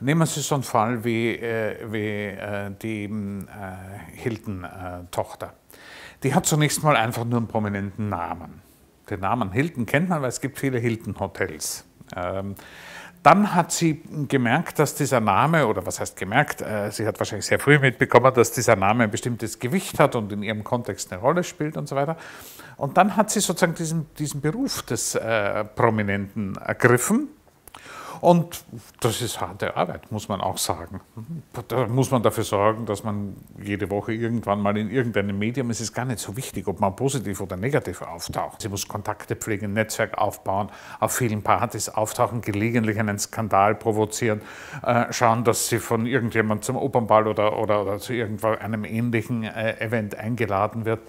Nehmen Sie so einen Fall wie, die Hilton-Tochter. Die hat zunächst mal einfach nur einen prominenten Namen. Den Namen Hilton kennt man, weil es gibt viele Hilton-Hotels. Dann hat sie gemerkt, dass dieser Name, oder was heißt gemerkt, sie hat wahrscheinlich sehr früh mitbekommen, dass dieser Name ein bestimmtes Gewicht hat und in ihrem Kontext eine Rolle spielt und so weiter. Und dann hat sie sozusagen diesen Beruf des Prominenten ergriffen. Und das ist harte Arbeit, muss man auch sagen. Da muss man dafür sorgen, dass man jede Woche irgendwann mal in irgendeinem Medium, es ist gar nicht so wichtig, ob man positiv oder negativ auftaucht. Sie muss Kontakte pflegen, ein Netzwerk aufbauen, auf vielen Partys auftauchen, gelegentlich einen Skandal provozieren, schauen, dass sie von irgendjemandem zum Opernball oder zu irgendeinem ähnlichen Event eingeladen wird.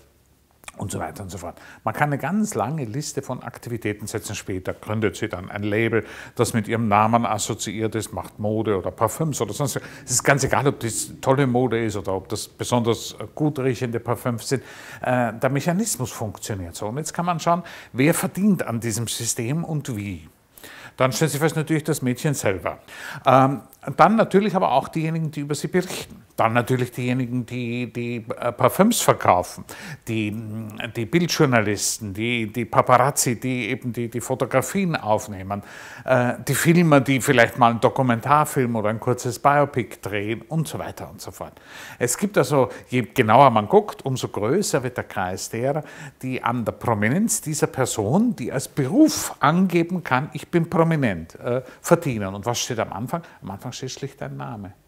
Und so weiter und so fort. Man kann eine ganz lange Liste von Aktivitäten setzen. Später gründet sie dann ein Label, das mit ihrem Namen assoziiert ist, macht Mode oder Parfüms oder sonst was. Es ist ganz egal, ob das tolle Mode ist oder ob das besonders gut riechende Parfüms sind. Der Mechanismus funktioniert so. Und jetzt kann man schauen, wer verdient an diesem System und wie. Dann stellt sich fest, natürlich das Mädchen selber. Dann natürlich aber auch diejenigen, die über sie berichten. Dann natürlich diejenigen, die Parfüms verkaufen, die Bildjournalisten, die Paparazzi, die eben die Fotografien aufnehmen, die Filmer, die vielleicht mal einen Dokumentarfilm oder ein kurzes Biopic drehen und so weiter und so fort. Es gibt also, je genauer man guckt, umso größer wird der Kreis derer, die an der Prominenz dieser Person, die als Beruf angeben kann, ich bin prominent, verdienen. Und was steht am Anfang? Am Anfang steht schlicht ein Name.